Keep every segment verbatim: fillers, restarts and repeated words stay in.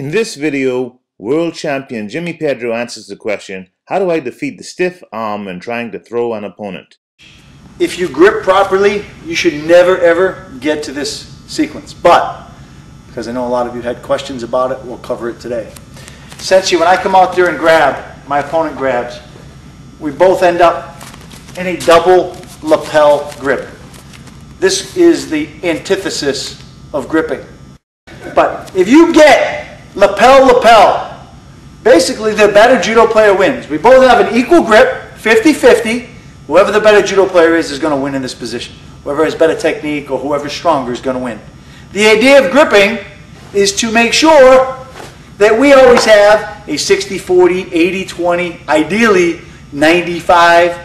In this video, world champion Jimmy Pedro answers the question, how do I defeat the stiff arm when trying to throw an opponent? If you grip properly, you should never ever get to this sequence. But, because I know a lot of you had questions about it, we'll cover it today. Essentially, when I come out there and grab, my opponent grabs, we both end up in a double lapel grip. This is the antithesis of gripping. But if you get lapel, lapel. Basically, the better judo player wins. We both have an equal grip, fifty fifty. Whoever the better judo player is is going to win in this position. Whoever has better technique or whoever's stronger is going to win. The idea of gripping is to make sure that we always have a sixty forty, eighty twenty, ideally ninety-five,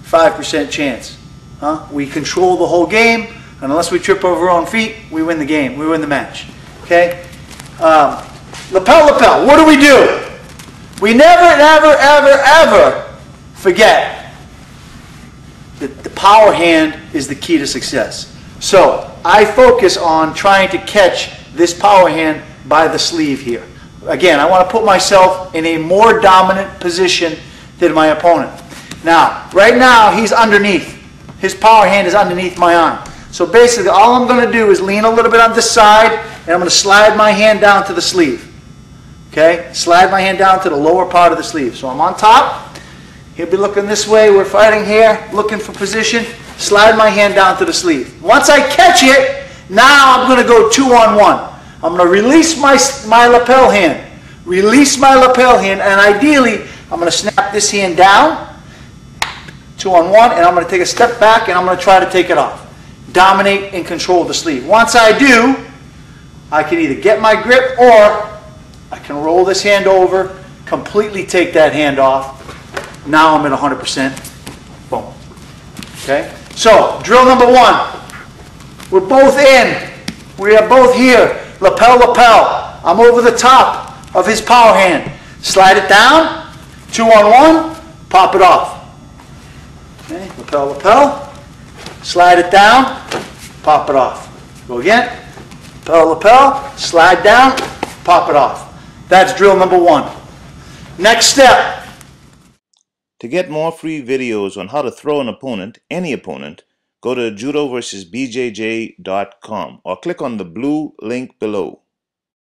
five percent chance. Huh? We control the whole game, and unless we trip over our own feet, we win the game, we win the match. Okay? Um, lapel, lapel, what do we do? We never, never, ever, ever forget that the power hand is the key to success. So I focus on trying to catch this power hand by the sleeve here. Again, I want to put myself in a more dominant position than my opponent. Now, right now, he's underneath. His power hand is underneath my arm. So basically, all I'm going to do is lean a little bit on this side, and I'm going to slide my hand down to the sleeve. Okay? Slide my hand down to the lower part of the sleeve. So I'm on top. He'll be looking this way. We're fighting here, looking for position. Slide my hand down to the sleeve. Once I catch it, now I'm going to go two on one. I'm going to release my, my lapel hand. Release my lapel hand, and ideally, I'm going to snap this hand down, two on one, and I'm going to take a step back, and I'm going to try to take it off. Dominate and control the sleeve. Once I do, I can either get my grip or I can roll this hand over, completely take that hand off. Now I'm at one hundred percent. Boom. Okay? So, drill number one. We're both in. We are both here. Lapel, lapel. I'm over the top of his power hand. Slide it down. Two on one. Pop it off. Okay? Lapel, lapel. Slide it down, pop it off. Go again, lapel, lapel, slide down, pop it off. That's drill number one. Next step. To get more free videos on how to throw an opponent, any opponent, go to judo versus B J J dot com or click on the blue link below.